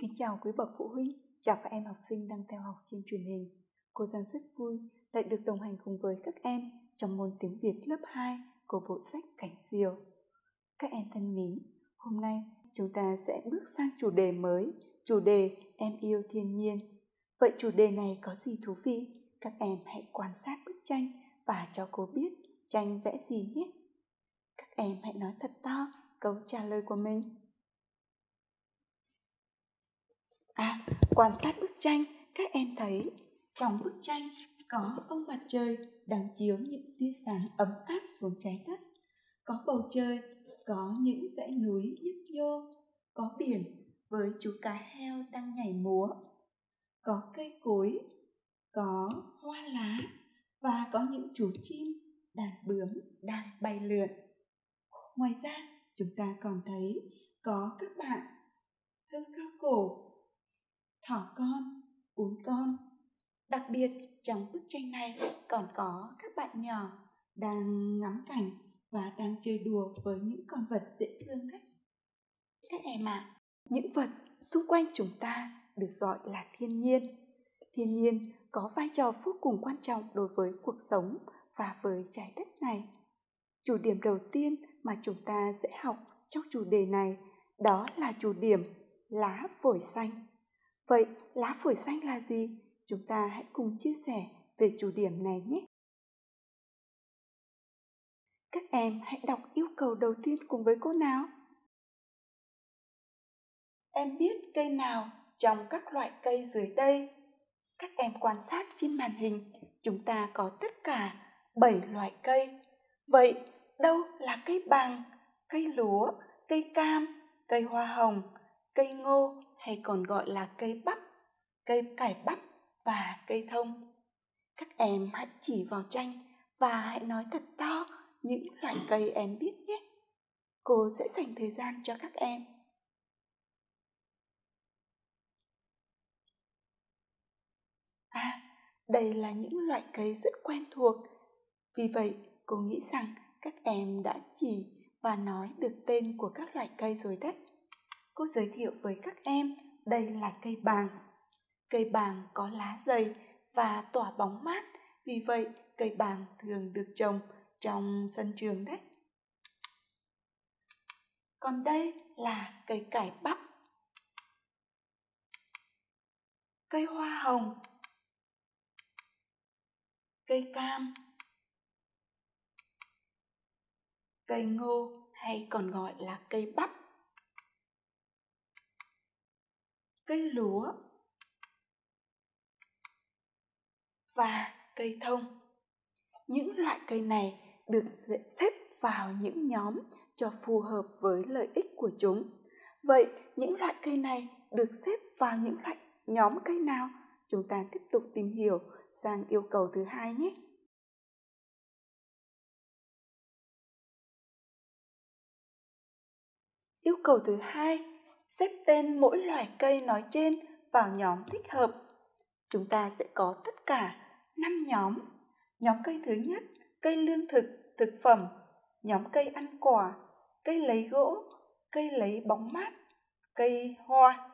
Xin kính chào quý bậc phụ huynh, chào các em học sinh đang theo học trên truyền hình. Cô Giang rất vui lại được đồng hành cùng với các em trong môn tiếng Việt lớp 2 của bộ sách Cảnh Diều. Các em thân mến, hôm nay chúng ta sẽ bước sang chủ đề mới, chủ đề Em yêu thiên nhiên. Vậy chủ đề này có gì thú vị? Các em hãy quan sát bức tranh và cho cô biết tranh vẽ gì nhé. Các em hãy nói thật to câu trả lời của mình. Quan sát bức tranh, các em thấy trong bức tranh có ông mặt trời đang chiếu những tia sáng ấm áp xuống trái đất, có bầu trời, có những dãy núi nhấp nhô, có biển với chú cá heo đang nhảy múa, có cây cối, có hoa lá và có những chú chim, đàn bướm đang bay lượn. Ngoài ra, chúng ta còn thấy có các bạn hươu cao cổ, thỏ con, ún con. Đặc biệt trong bức tranh này còn có các bạn nhỏ đang ngắm cảnh và đang chơi đùa với những con vật dễ thương đấy. Các em ạ, những vật xung quanh chúng ta được gọi là thiên nhiên. Thiên nhiên có vai trò vô cùng quan trọng đối với cuộc sống và với trái đất này. Chủ điểm đầu tiên mà chúng ta sẽ học trong chủ đề này đó là chủ điểm lá phổi xanh. Vậy lá phổi xanh là gì? Chúng ta hãy cùng chia sẻ về chủ điểm này nhé. Các em hãy đọc yêu cầu đầu tiên cùng với cô nào. Em biết cây nào trong các loại cây dưới đây? Các em quan sát trên màn hình, chúng ta có tất cả 7 loại cây. Vậy đâu là cây bàng, cây lúa, cây cam, cây hoa hồng, cây ngô hay còn gọi là cây bắp, cây cải bắp và cây thông? Các em hãy chỉ vào tranh và hãy nói thật to những loại cây em biết nhé. Cô sẽ dành thời gian cho các em. Đây là những loại cây rất quen thuộc. Vì vậy, cô nghĩ rằng các em đã chỉ và nói được tên của các loại cây rồi đấy. Cô giới thiệu với các em, đây là cây bàng. Cây bàng có lá dày và tỏa bóng mát, vì vậy cây bàng thường được trồng trong sân trường đấy. Còn đây là cây cải bắp, cây hoa hồng, cây cam, cây ngô hay còn gọi là cây bắp, cây lúa và cây thông. Những loại cây này được xếp vào những nhóm cho phù hợp với lợi ích của chúng. Vậy những loại cây này được xếp vào những loại nhóm cây nào? Chúng ta tiếp tục tìm hiểu sang yêu cầu thứ hai nhé. Yêu cầu thứ hai, xếp tên mỗi loài cây nói trên vào nhóm thích hợp. Chúng ta sẽ có tất cả 5 nhóm. Nhóm cây thứ nhất, cây lương thực, thực phẩm. Nhóm cây ăn quả, cây lấy gỗ, cây lấy bóng mát, cây hoa.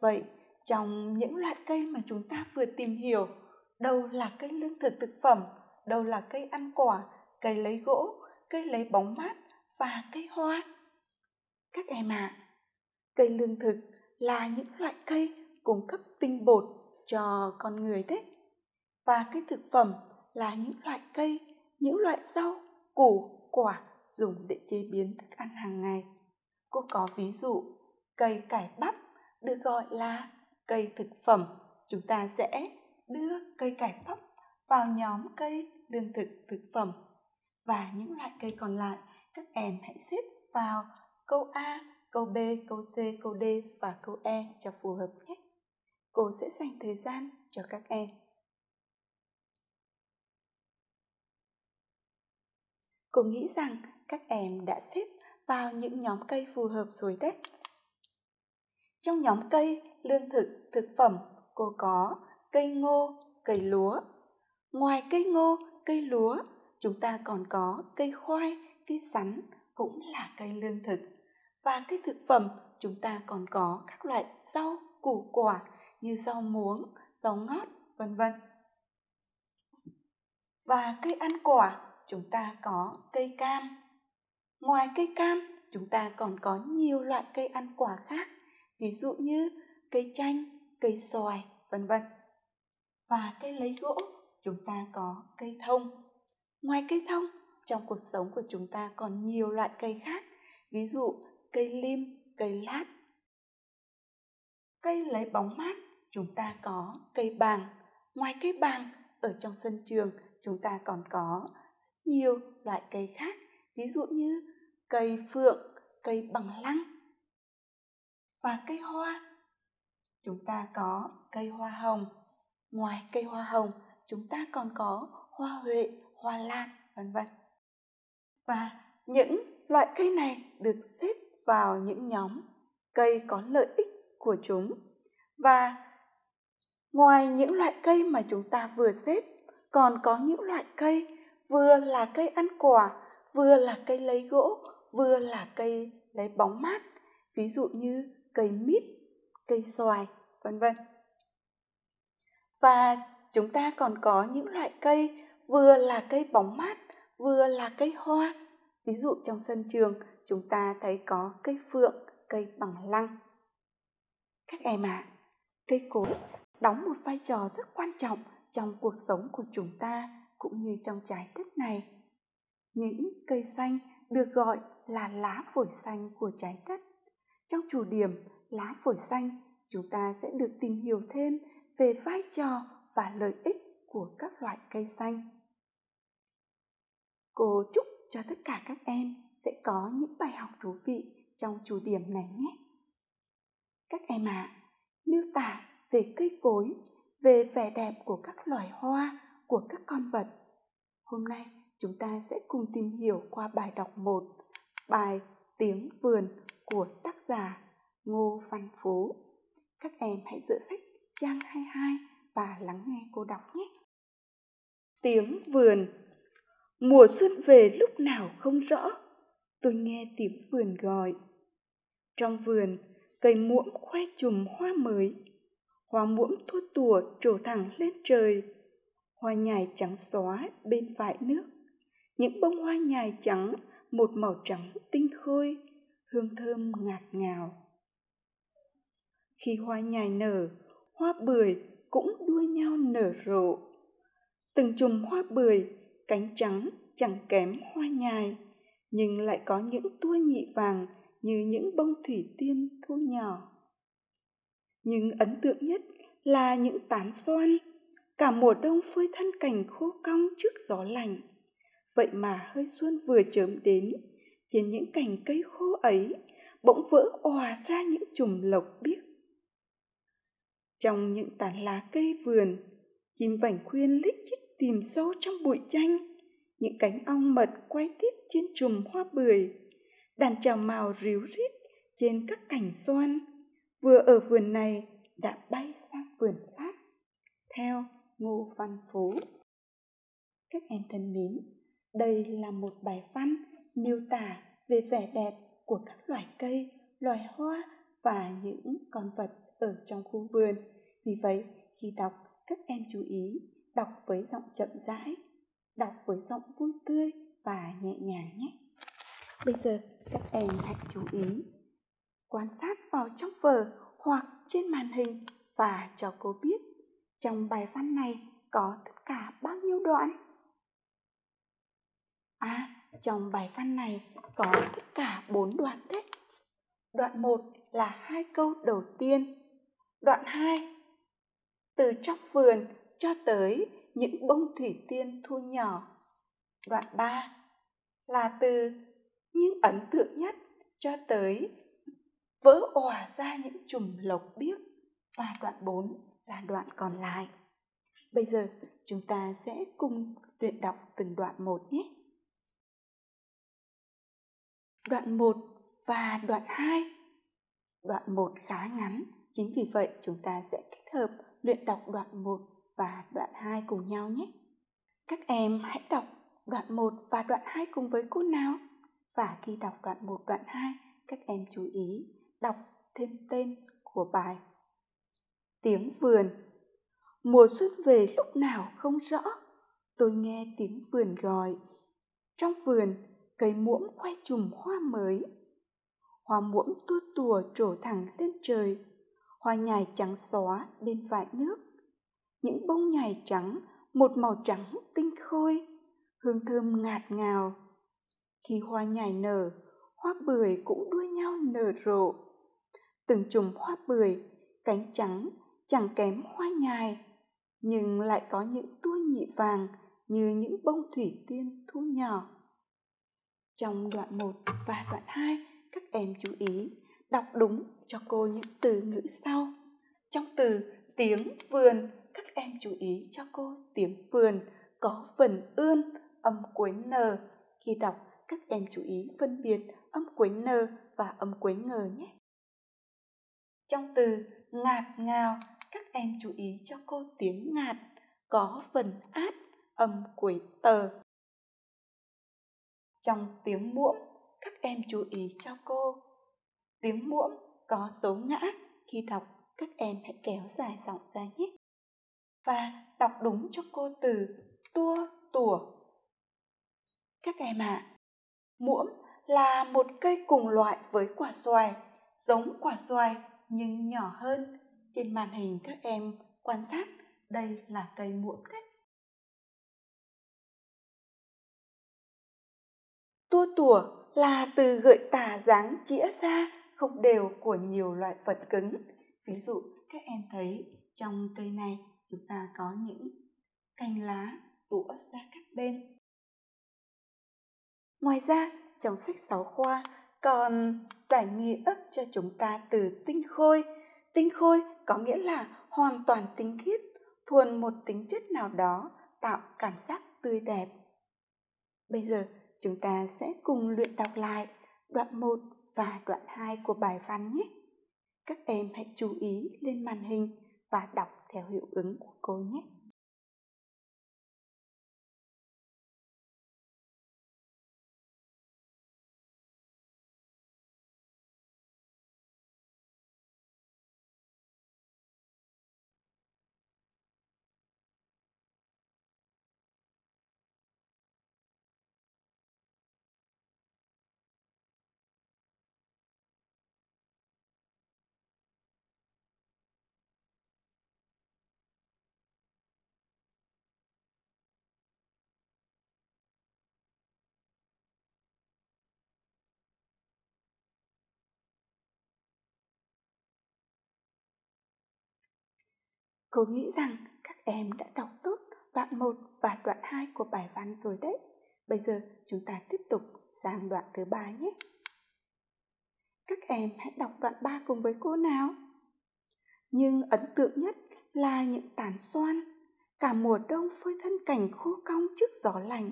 Vậy, trong những loại cây mà chúng ta vừa tìm hiểu, đâu là cây lương thực thực phẩm, đâu là cây ăn quả, cây lấy gỗ, cây lấy bóng mát và cây hoa? Các em ạ, cây lương thực là những loại cây cung cấp tinh bột cho con người đấy. Và cây thực phẩm là những loại cây, những loại rau, củ, quả dùng để chế biến thức ăn hàng ngày. Cô có ví dụ cây cải bắp được gọi là cây thực phẩm. Chúng ta sẽ đưa cây cải bắp vào nhóm cây lương thực thực phẩm. Và những loại cây còn lại, các em hãy xếp vào câu A, câu B, câu C, câu D và câu E cho phù hợp nhé. Cô sẽ dành thời gian cho các em. Cô nghĩ rằng các em đã xếp vào những nhóm cây phù hợp rồi đấy. Trong nhóm cây lương thực, thực phẩm, cô có cây ngô, cây lúa. Ngoài cây ngô, cây lúa, chúng ta còn có cây khoai, cây sắn cũng là cây lương thực. Và cây thực phẩm chúng ta còn có các loại rau, củ quả như rau muống, rau ngót, vân vân. Và cây ăn quả, chúng ta có cây cam. Ngoài cây cam, chúng ta còn có nhiều loại cây ăn quả khác, ví dụ như cây chanh, cây xoài, vân vân. Và cây lấy gỗ, chúng ta có cây thông. Ngoài cây thông, trong cuộc sống của chúng ta còn nhiều loại cây khác, ví dụ cây lim, cây lát. Cây lấy bóng mát, chúng ta có cây bàng. Ngoài cây bàng, ở trong sân trường chúng ta còn có rất nhiều loại cây khác, ví dụ như cây phượng, cây bằng lăng. Và cây hoa, chúng ta có cây hoa hồng. Ngoài cây hoa hồng, chúng ta còn có hoa huệ, hoa lan, vân vân. Và những loại cây này được xếp vào những nhóm cây có lợi ích của chúng. Và ngoài những loại cây mà chúng ta vừa xếp, còn có những loại cây vừa là cây ăn quả, vừa là cây lấy gỗ, vừa là cây lấy bóng mát, ví dụ như cây mít, cây xoài, vân vân. Và chúng ta còn có những loại cây vừa là cây bóng mát, vừa là cây hoa, ví dụ trong sân trường chúng ta thấy có cây phượng, cây bằng lăng. Các em ạ, cây cối đóng một vai trò rất quan trọng trong cuộc sống của chúng ta cũng như trong trái đất này. Những cây xanh được gọi là lá phổi xanh của trái đất. Trong chủ điểm lá phổi xanh, chúng ta sẽ được tìm hiểu thêm về vai trò và lợi ích của các loại cây xanh. Cô chúc cho tất cả các em sẽ có những bài học thú vị trong chủ điểm này nhé. Các em ạ, miêu tả về cây cối, về vẻ đẹp của các loài hoa, của các con vật. Hôm nay chúng ta sẽ cùng tìm hiểu qua bài đọc 1, bài Tiếng Vườn của tác giả Ngô Văn Phú. Các em hãy dựa sách trang 22 và lắng nghe cô đọc nhé. Tiếng vườn. Mùa xuân về lúc nào không rõ, tôi nghe tiếng vườn gọi. Trong vườn, cây muỗng khoe chùm hoa mới. Hoa muỗng thua tủa trổ thẳng lên trời. Hoa nhài trắng xóa bên vại nước. Những bông hoa nhài trắng, một màu trắng tinh khôi, hương thơm ngạt ngào. Khi hoa nhài nở, hoa bưởi cũng đua nhau nở rộ. Từng chùm hoa bưởi, cánh trắng chẳng kém hoa nhài, nhưng lại có những tua nhị vàng như những bông thủy tiên thu nhỏ. Nhưng ấn tượng nhất là những tán xoan, cả mùa đông phơi thân cành khô cong trước gió lạnh. Vậy mà hơi xuân vừa chớm đến, trên những cành cây khô ấy bỗng vỡ òa ra những chùm lộc biếc. Trong những tán lá cây vườn, chim vảnh khuyên lích chích tìm sâu trong bụi chanh. Những cánh ong mật quay tít trên chùm hoa bưởi. Đàn trào mào ríu rít trên các cành xoan, vừa ở vườn này đã bay sang vườn khác. Theo Ngô Văn Phú. Các em thân mến, đây là một bài văn miêu tả về vẻ đẹp của các loài cây, loài hoa và những con vật ở trong khu vườn. Vì vậy, khi đọc, các em chú ý đọc với giọng chậm rãi, đọc với giọng vui tươi và nhẹ nhàng nhé. Bây giờ, các em hãy chú ý quan sát vào trong vở hoặc trên màn hình và cho cô biết trong bài văn này có tất cả bao nhiêu đoạn? Trong bài văn này có tất cả 4 đoạn đấy. Đoạn 1 là 2 câu đầu tiên. Đoạn 2, từ trong vườn cho tới những bông thủy tiên thu nhỏ. Đoạn 3 là từ những ấn tượng nhất cho tới vỡ òa ra những chùm lộc biếc. Và đoạn 4 là đoạn còn lại. Bây giờ chúng ta sẽ cùng luyện đọc từng đoạn 1 nhé. Đoạn 1 và đoạn 2. Đoạn 1 khá ngắn, chính vì vậy chúng ta sẽ kết hợp luyện đọc đoạn 1 và đoạn 2 cùng nhau nhé. Các em hãy đọc đoạn 1 và đoạn 2 cùng với cô nào. Và khi đọc đoạn 1, đoạn 2, các em chú ý đọc thêm tên của bài. Tiếng vườn. Mùa xuân về lúc nào không rõ, tôi nghe tiếng vườn gọi. Trong vườn, cây muỗng khoe chùm hoa mới. Hoa muỗng tua tùa trổ thẳng lên trời, hoa nhài trắng xóa bên vại nước. Những bông nhài trắng, một màu trắng tinh khôi, hương thơm ngạt ngào. Khi hoa nhài nở, hoa bưởi cũng đua nhau nở rộ. Từng chùm hoa bưởi, cánh trắng, chẳng kém hoa nhài, nhưng lại có những tua nhị vàng như những bông thủy tiên thu nhỏ. Trong đoạn 1 và đoạn 2, các em chú ý đọc đúng cho cô những từ ngữ sau. Trong từ tiếng vườn, các em chú ý cho cô tiếng vườn có vần ươn, âm cuối n. Khi đọc, các em chú ý phân biệt âm cuối n và âm cuối ngờ nhé. Trong từ ngạt ngào, các em chú ý cho cô tiếng ngạt có vần át, âm cuối tờ. Trong tiếng muỗng, các em chú ý cho cô tiếng muỗng có số ngã. Khi đọc, các em hãy kéo dài giọng ra nhé. Và đọc đúng cho cô từ tua tủa. Các em ạ, muỗng là một cây cùng loại với quả xoài, giống quả xoài nhưng nhỏ hơn. Trên màn hình các em quan sát, đây là cây muỗng đấy. Tua tủa là từ gợi tả dáng chĩa ra không đều của nhiều loại vật cứng. Ví dụ các em thấy trong cây này chúng ta có những cành lá tủa ra các bên. Ngoài ra, trong sách giáo khoa còn giải nghĩa cho chúng ta từ tinh khôi. Tinh khôi có nghĩa là hoàn toàn tinh khiết, thuần một tính chất nào đó, tạo cảm giác tươi đẹp. Bây giờ chúng ta sẽ cùng luyện đọc lại đoạn 1 và đoạn 2 của bài văn nhé. Các em hãy chú ý lên màn hình và đọc theo hiệu ứng của cô nhé. Cô nghĩ rằng các em đã đọc tốt đoạn 1 và đoạn 2 của bài văn rồi đấy. Bây giờ chúng ta tiếp tục sang đoạn thứ 3 nhé. Các em hãy đọc đoạn 3 cùng với cô nào. Nhưng ấn tượng nhất là những tán xoan. Cả mùa đông phơi thân cành khô cong trước gió lạnh.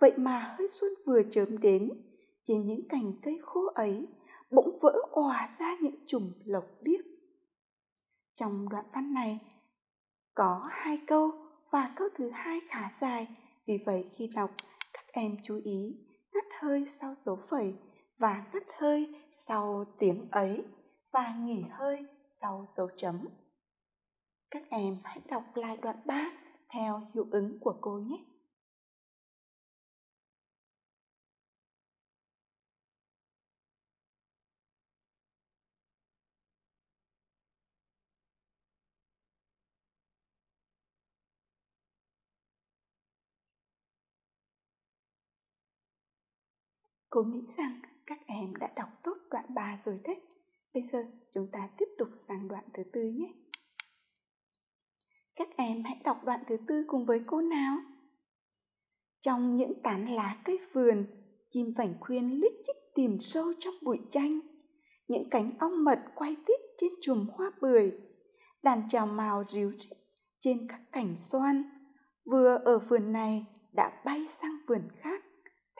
Vậy mà hơi xuân vừa chớm đến, trên những cành cây khô ấy bỗng vỡ òa ra những chùm lộc biếc. Trong đoạn văn này có 2 câu và câu thứ 2 khá dài, vì vậy khi đọc các em chú ý ngắt hơi sau dấu phẩy và ngắt hơi sau tiếng ấy và nghỉ hơi sau dấu chấm. Các em hãy đọc lại đoạn 3 theo hiệu ứng của cô nhé. Cô nghĩ rằng các em đã đọc tốt đoạn 3 rồi đấy. Bây giờ chúng ta tiếp tục sang đoạn thứ 4 nhé. Các em hãy đọc đoạn thứ 4 cùng với cô nào. Trong những tán lá cây vườn, chim vảnh khuyên lít chích tìm sâu trong bụi chanh. Những cánh ong mật quay tít trên chùm hoa bưởi. Đàn trào mào ríu rít trên các cành xoan. Vừa ở vườn này đã bay sang vườn khác.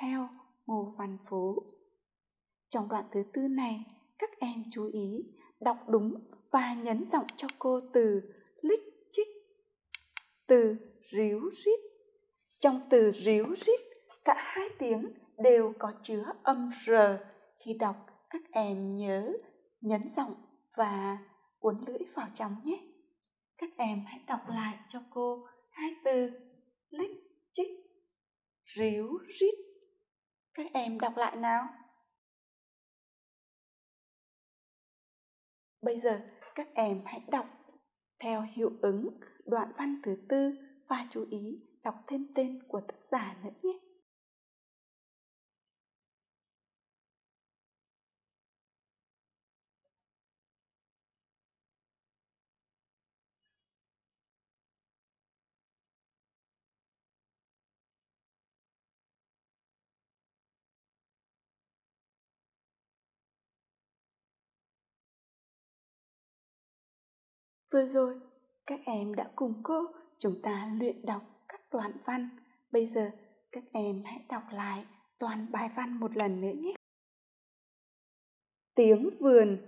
Theo Ngô Văn Phú. Trong đoạn thứ 4 này, các em chú ý đọc đúng và nhấn giọng cho cô từ lích chích, từ ríu rít. Trong từ ríu rít, cả 2 tiếng đều có chứa âm r. Khi đọc, các em nhớ nhấn giọng và uốn lưỡi vào trong nhé. Các em hãy đọc lại cho cô hai từ lích chích, ríu rít. Các em đọc lại nào. Bây giờ các em hãy đọc theo hiệu ứng đoạn văn thứ tư và chú ý đọc thêm tên của tác giả nữa nhé. Vừa rồi, các em đã cùng cô chúng ta luyện đọc các đoạn văn. Bây giờ, các em hãy đọc lại toàn bài văn một lần nữa nhé. Tiếng vườn.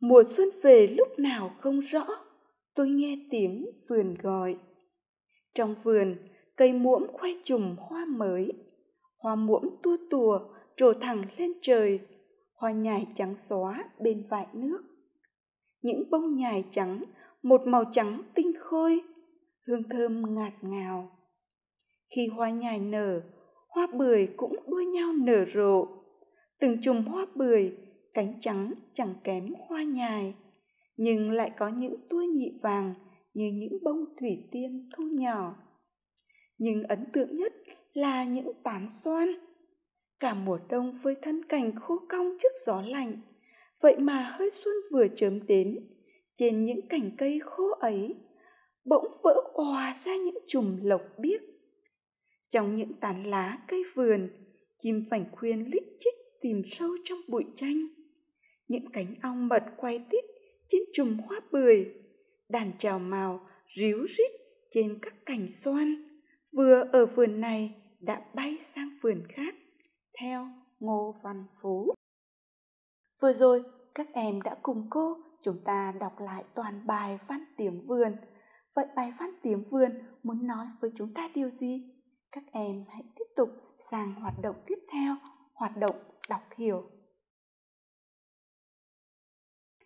Mùa xuân về lúc nào không rõ, tôi nghe tiếng vườn gọi. Trong vườn, cây muỗng khoe chùm hoa mới. Hoa muỗng tua tùa, trổ thẳng lên trời. Hoa nhài trắng xóa bên vại nước. Những bông nhài trắng, một màu trắng tinh khôi, hương thơm ngạt ngào. Khi hoa nhài nở, hoa bưởi cũng đua nhau nở rộ. Từng chùm hoa bưởi, cánh trắng chẳng kém hoa nhài, nhưng lại có những tua nhị vàng như những bông thủy tiên thu nhỏ. Nhưng ấn tượng nhất là những tán xoan. Cả mùa đông với thân cành khô cong trước gió lạnh, vậy mà hơi xuân vừa chớm đến, trên những cành cây khô ấy, bỗng vỡ òa ra những chùm lộc biếc. Trong những tán lá cây vườn, chim phành khuyên lích chích tìm sâu trong bụi chanh. Những cánh ong mật quay tít trên chùm hoa bưởi, đàn trào mào ríu rít trên các cành xoan, vừa ở vườn này đã bay sang vườn khác, theo Ngô Văn Phú. Vừa rồi, các em đã cùng cô chúng ta đọc lại toàn bài văn Tiếng vườn. Vậy bài văn Tiếng vườn muốn nói với chúng ta điều gì? Các em hãy tiếp tục sang hoạt động tiếp theo, hoạt động đọc hiểu.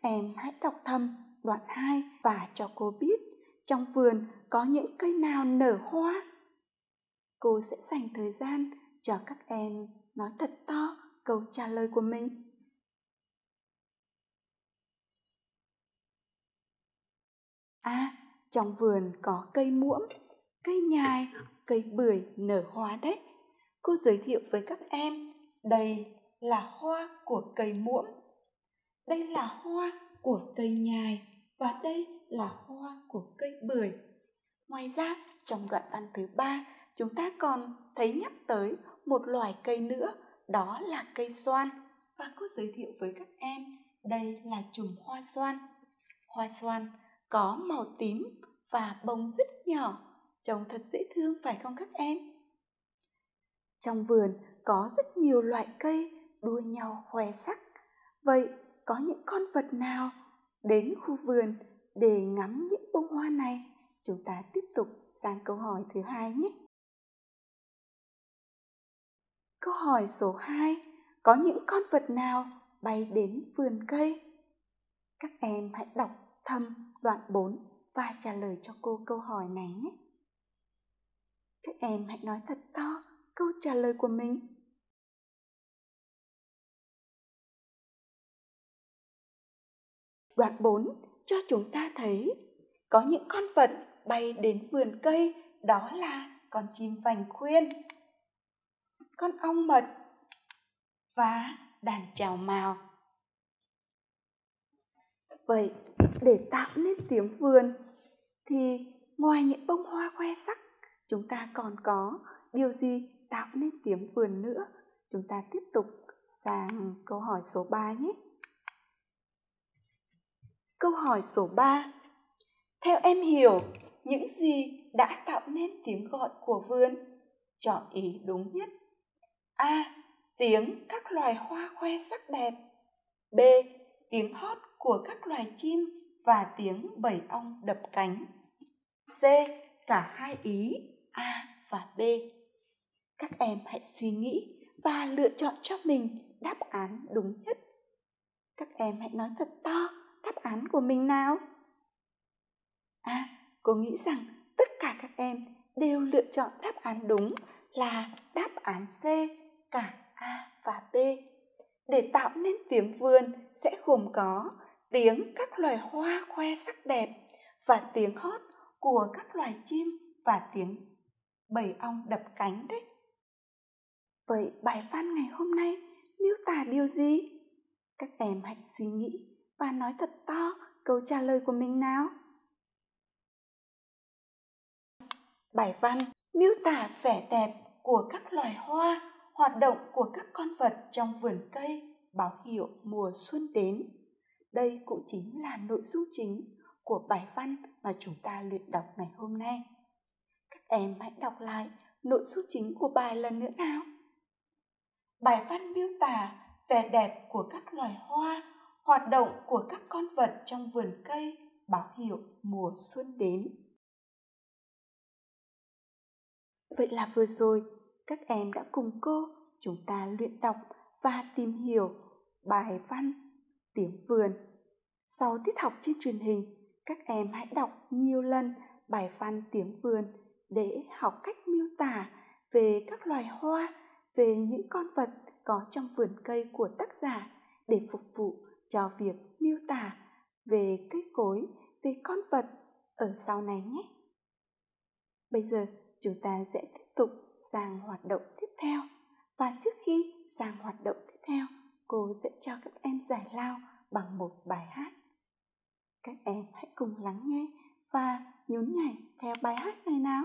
Em hãy đọc thầm đoạn 2 và cho cô biết trong vườn có những cây nào nở hoa. Cô sẽ dành thời gian cho các em nói thật to câu trả lời của mình. À, trong vườn có cây muỗng, cây nhài, cây bưởi nở hoa đấy. Cô giới thiệu với các em, đây là hoa của cây muỗng, đây là hoa của cây nhài và đây là hoa của cây bưởi. Ngoài ra, trong đoạn văn thứ 3, chúng ta còn thấy nhắc tới một loài cây nữa, đó là cây xoan. Và cô giới thiệu với các em, đây là chùm hoa xoan. Hoa xoan có màu tím và bông rất nhỏ, trông thật dễ thương phải không các em? Trong vườn có rất nhiều loại cây đua nhau khoe sắc. Vậy có những con vật nào đến khu vườn để ngắm những bông hoa này? Chúng ta tiếp tục sang câu hỏi thứ 2 nhé. Câu hỏi số 2, có những con vật nào bay đến vườn cây? Các em hãy đọc thầm đoạn 4 và trả lời cho cô câu hỏi này nhé. Các em hãy nói thật to câu trả lời của mình. Đoạn 4 cho chúng ta thấy có những con vật bay đến vườn cây, đó là con chim vành khuyên, con ong mật và đàn trào mào. Vậy để tạo nên tiếng vườn thì ngoài những bông hoa khoe sắc, chúng ta còn có điều gì tạo nên tiếng vườn nữa? Chúng ta tiếp tục sang câu hỏi số 3 nhé. Câu hỏi số 3. Theo em hiểu, những gì đã tạo nên tiếng gọi của vườn? Chọn ý đúng nhất. A. Tiếng các loài hoa khoe sắc đẹp. B. Tiếng hót của các loài chim và tiếng bầy ong đập cánh. C. Cả hai ý A và B. Các em hãy suy nghĩ và lựa chọn cho mình đáp án đúng nhất. Các em hãy nói thật to đáp án của mình nào? À, cô nghĩ rằng tất cả các em đều lựa chọn đáp án đúng là đáp án C, cả A và B. Để tạo nên tiếng vườn sẽ gồm có tiếng các loài hoa khoe sắc đẹp và tiếng hót của các loài chim và tiếng bầy ong đập cánh đấy. Vậy bài văn ngày hôm nay miêu tả điều gì? Các em hãy suy nghĩ và nói thật to câu trả lời của mình nào. Bài văn miêu tả vẻ đẹp của các loài hoa, hoạt động của các con vật trong vườn cây báo hiệu mùa xuân đến. Đây cũng chính là nội dung chính của bài văn mà chúng ta luyện đọc ngày hôm nay. Các em hãy đọc lại nội dung chính của bài lần nữa nào. Bài văn miêu tả vẻ đẹp của các loài hoa, hoạt động của các con vật trong vườn cây báo hiệu mùa xuân đến. Vậy là vừa rồi, các em đã cùng cô, chúng ta luyện đọc và tìm hiểu bài văn Tiếng vườn. Sau tiết học trên truyền hình, các em hãy đọc nhiều lần bài văn Tiếng vườn để học cách miêu tả về các loài hoa, về những con vật có trong vườn cây của tác giả để phục vụ cho việc miêu tả về cây cối, về con vật ở sau này nhé. Bây giờ chúng ta sẽ tiếp tục sang hoạt động tiếp theo. Và trước khi sang hoạt động tiếp theo, cô sẽ cho các em giải lao bằng một bài hát. Các em hãy cùng lắng nghe và nhún nhảy theo bài hát này nào.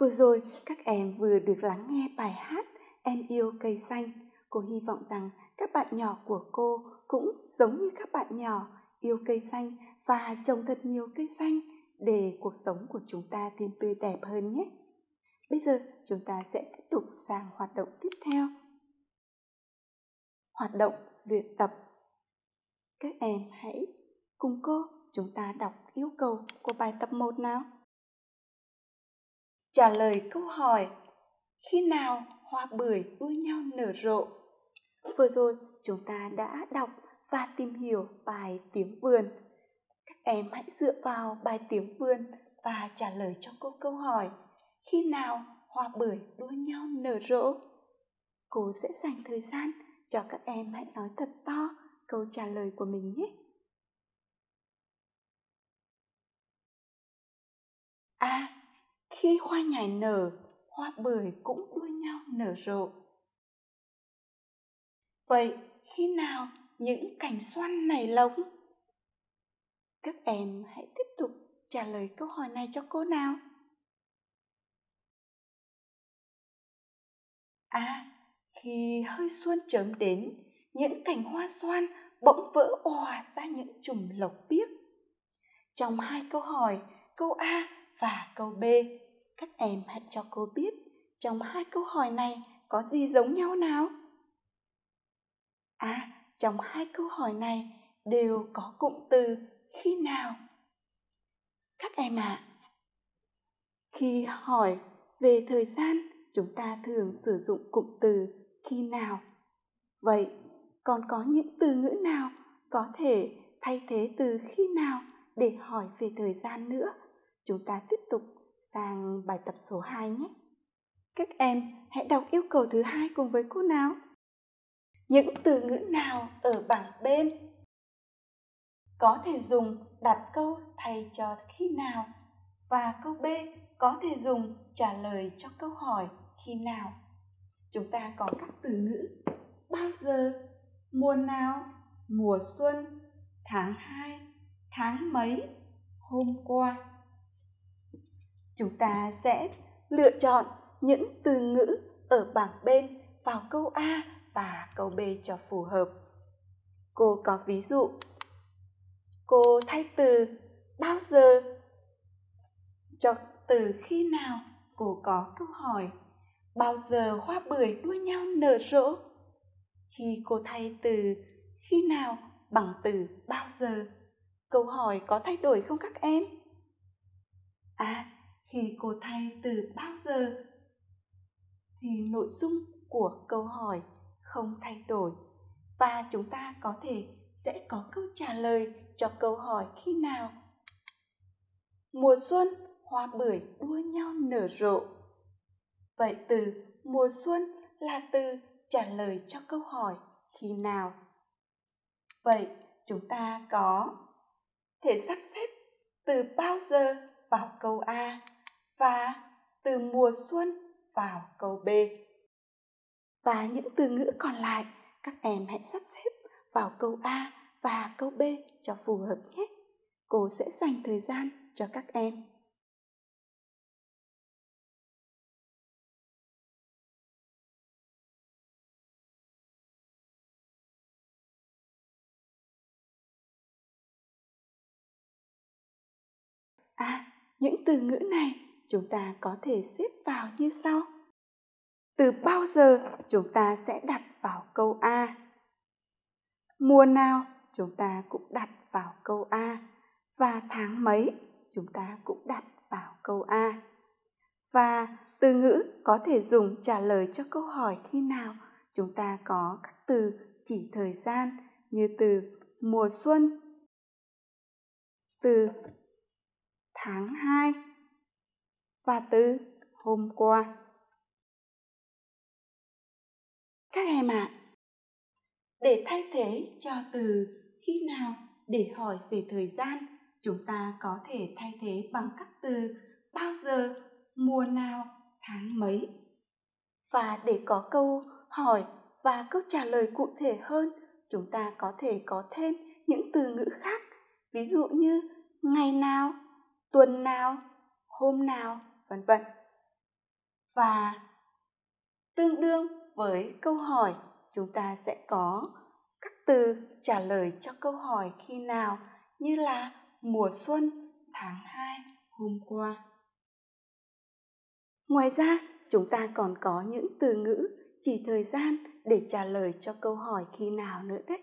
Vừa rồi, các em vừa được lắng nghe bài hát Em yêu cây xanh. Cô hy vọng rằng các bạn nhỏ của cô cũng giống như các bạn nhỏ yêu cây xanh và trồng thật nhiều cây xanh để cuộc sống của chúng ta thêm tươi đẹp hơn nhé. Bây giờ chúng ta sẽ tiếp tục sang hoạt động tiếp theo. Hoạt động luyện tập. Các em hãy cùng cô, chúng ta đọc yêu cầu của bài tập 1 nào. Trả lời câu hỏi khi nào hoa bưởi đua nhau nở rộ. Vừa rồi chúng ta đã đọc và tìm hiểu bài Tiếng vườn. Các em hãy dựa vào bài Tiếng vườn và trả lời cho cô câu hỏi khi nào hoa bưởi đua nhau nở rộ. Cô sẽ dành thời gian cho các em hãy nói thật to câu trả lời của mình nhé. A. Khi hoa nhài nở, hoa bưởi cũng đua nhau nở rộ. Vậy khi nào những cành xoan nảy lông? Các em hãy tiếp tục trả lời câu hỏi này cho cô nào. A. Khi hơi xuân chớm đến, những cành hoa xoan bỗng vỡ òa ra những chùm lộc biếc. Trong hai câu hỏi, câu A và câu B, các em hãy cho cô biết trong hai câu hỏi này có gì giống nhau nào? À, trong hai câu hỏi này đều có cụm từ khi nào. Các em ạ, khi hỏi về thời gian, chúng ta thường sử dụng cụm từ khi nào. Vậy, còn có những từ ngữ nào có thể thay thế từ khi nào để hỏi về thời gian nữa? Chúng ta tiếp tục sang bài tập số 2 nhé. Các em hãy đọc yêu cầu thứ 2 cùng với cô nào. Những từ ngữ nào ở bảng bên có thể dùng đặt câu thay cho khi nào, và câu B có thể dùng trả lời cho câu hỏi khi nào. Chúng ta có các từ ngữ bao giờ, mùa nào, mùa xuân, tháng 2, tháng mấy, hôm qua. Chúng ta sẽ lựa chọn những từ ngữ ở bảng bên vào câu A và câu B cho phù hợp. Cô có ví dụ. Cô thay từ bao giờ cho từ khi nào. Cô có câu hỏi: bao giờ hoa bưởi đua nhau nở rộ? Khi cô thay từ khi nào bằng từ bao giờ, câu hỏi có thay đổi không các em? Khi cô thay từ bao giờ thì nội dung của câu hỏi không thay đổi, và chúng ta có thể sẽ có câu trả lời cho câu hỏi khi nào. Mùa xuân, hoa bưởi đua nhau nở rộ. Vậy từ mùa xuân là từ trả lời cho câu hỏi khi nào. Vậy chúng ta có thể sắp xếp từ bao giờ vào câu A và từ mùa xuân vào câu B. Và những từ ngữ còn lại, các em hãy sắp xếp vào câu A và câu B cho phù hợp nhé. Cô sẽ dành thời gian cho các em. Những từ ngữ này chúng ta có thể xếp vào như sau. Từ bao giờ chúng ta sẽ đặt vào câu A. Mùa nào chúng ta cũng đặt vào câu A. Và tháng mấy chúng ta cũng đặt vào câu A. Và từ ngữ có thể dùng trả lời cho câu hỏi khi nào. Chúng ta có các từ chỉ thời gian như từ mùa xuân, từ tháng 2 và từ hôm qua. Các em ạ, để thay thế cho từ khi nào để hỏi về thời gian, chúng ta có thể thay thế bằng các từ bao giờ, mùa nào, tháng mấy. Và để có câu hỏi và câu trả lời cụ thể hơn, chúng ta có thể có thêm những từ ngữ khác, ví dụ như ngày nào, tuần nào, hôm nào, vân vân. Và tương đương với câu hỏi, chúng ta sẽ có các từ trả lời cho câu hỏi khi nào như là mùa xuân, tháng 2, hôm qua. Ngoài ra, chúng ta còn có những từ ngữ chỉ thời gian để trả lời cho câu hỏi khi nào nữa đấy.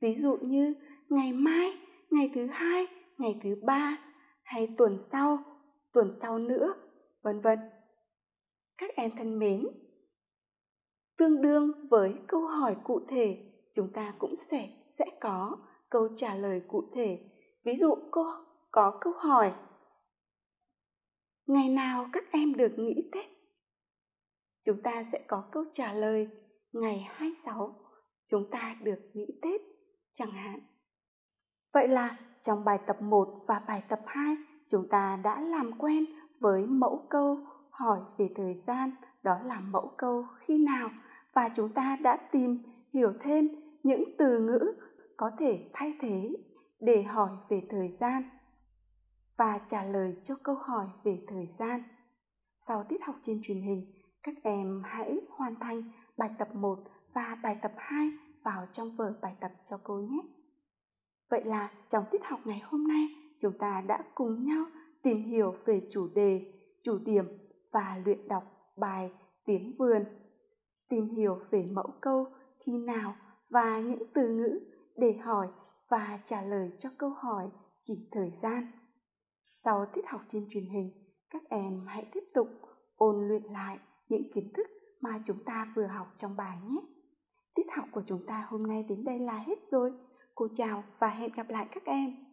Ví dụ như ngày mai, ngày thứ 2, ngày thứ 3, hay tuần sau nữa, vân vân. Các em thân mến, tương đương với câu hỏi cụ thể, chúng ta cũng sẽ có câu trả lời cụ thể. Ví dụ cô có câu hỏi: ngày nào các em được nghỉ Tết? Chúng ta sẽ có câu trả lời: ngày 26 chúng ta được nghỉ Tết, chẳng hạn. Vậy là trong bài tập 1 và bài tập 2, chúng ta đã làm quen với mẫu câu hỏi về thời gian, đó là mẫu câu khi nào, và chúng ta đã tìm hiểu thêm những từ ngữ có thể thay thế để hỏi về thời gian và trả lời cho câu hỏi về thời gian. Sau tiết học trên truyền hình, các em hãy hoàn thành bài tập 1 và bài tập 2 vào trong vở bài tập cho cô nhé. Vậy là trong tiết học ngày hôm nay, chúng ta đã cùng nhau tìm hiểu về chủ đề, chủ điểm và luyện đọc bài Tiếng Vườn, tìm hiểu về mẫu câu khi nào và những từ ngữ để hỏi và trả lời cho câu hỏi chỉ thời gian. Sau tiết học trên truyền hình, các em hãy tiếp tục ôn luyện lại những kiến thức mà chúng ta vừa học trong bài nhé. Tiết học của chúng ta hôm nay đến đây là hết rồi. Cô chào và hẹn gặp lại các em.